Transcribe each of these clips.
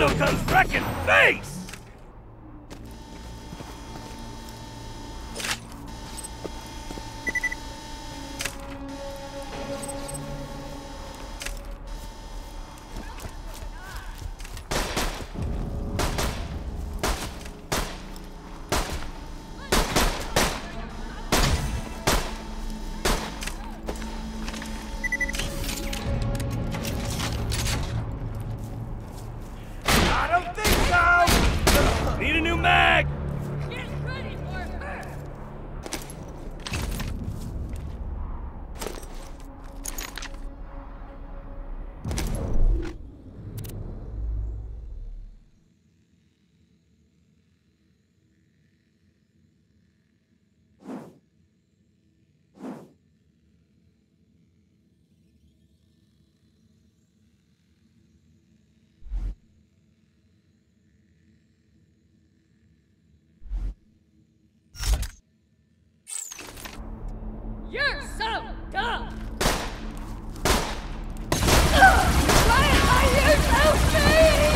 Otto's wrecking face! You're so dumb! Why are you so mean?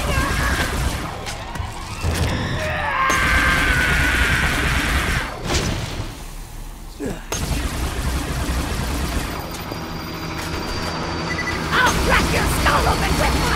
I'll crack your skull open with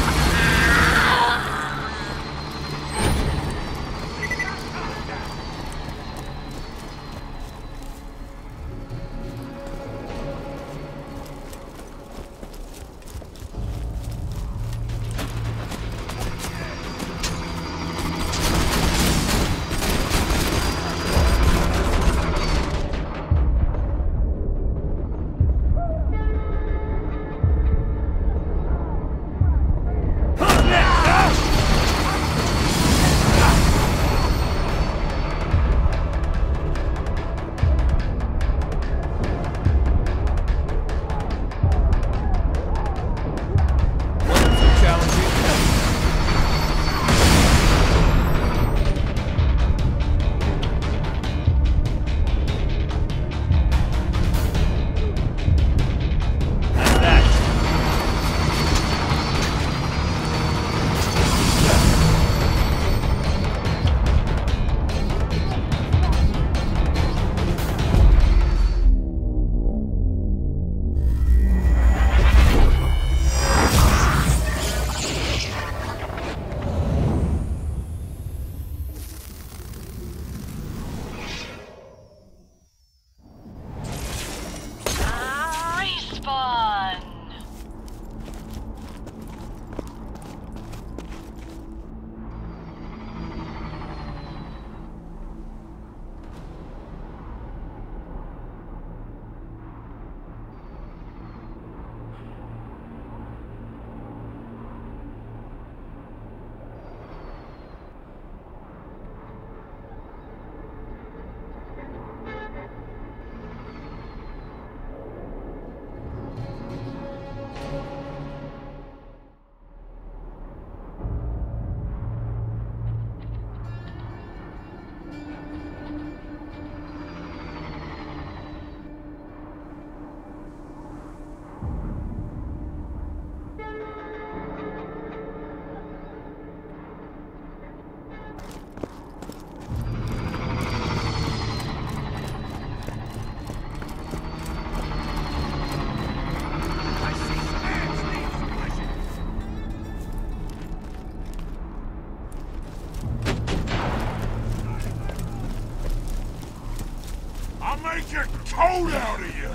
Hold out of you!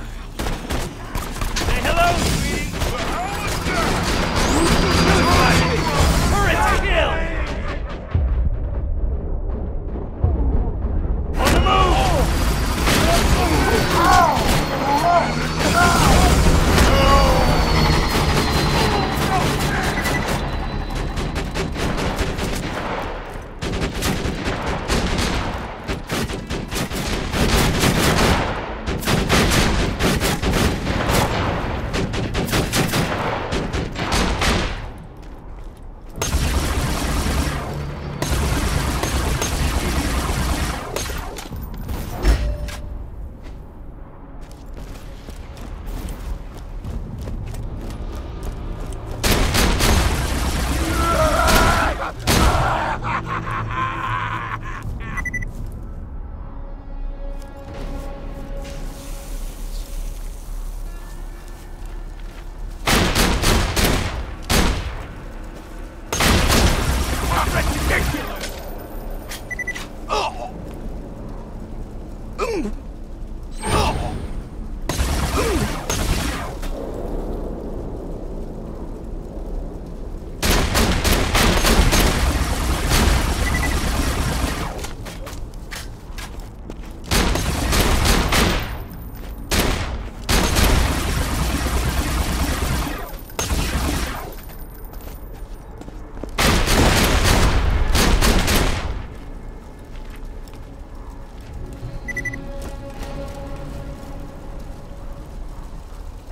Say hello, sweetie! Turret's killed! On the move!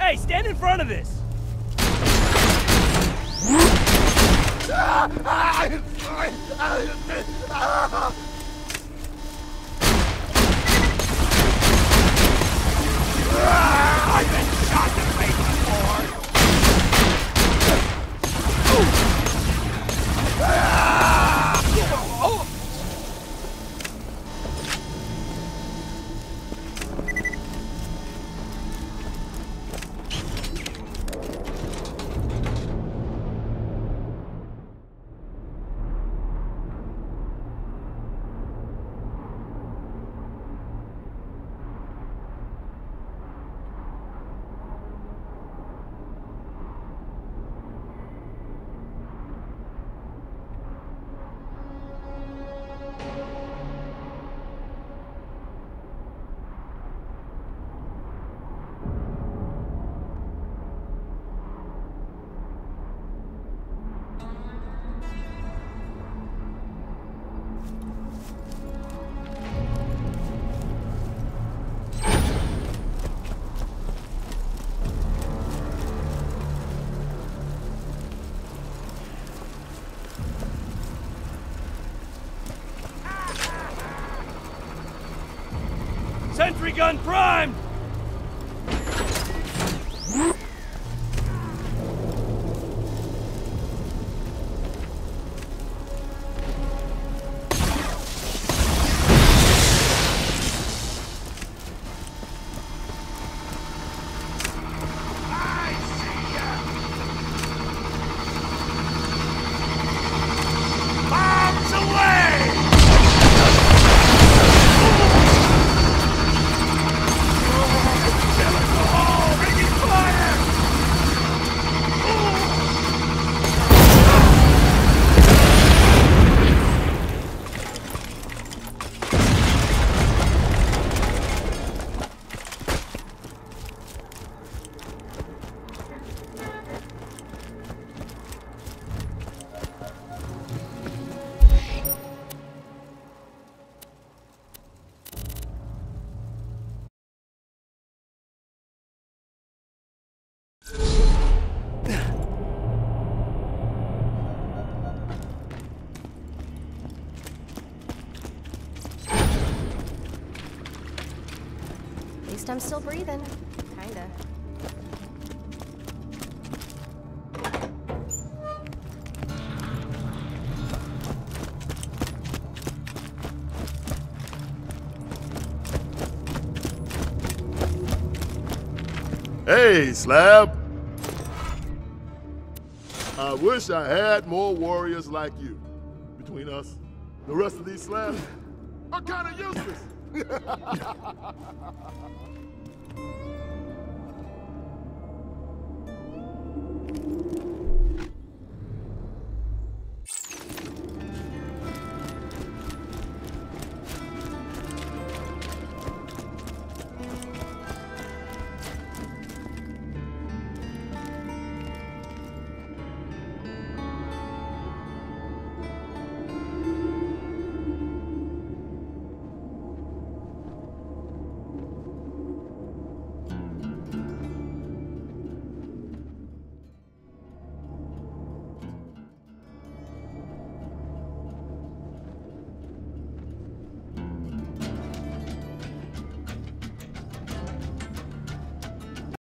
Hey, stand in front of this! I've been shot in the face Sentry gun primed! I'm still breathing. Kinda. Hey, Slab! I wish I had more warriors like you. Between us, the rest of these slabs are kinda useless.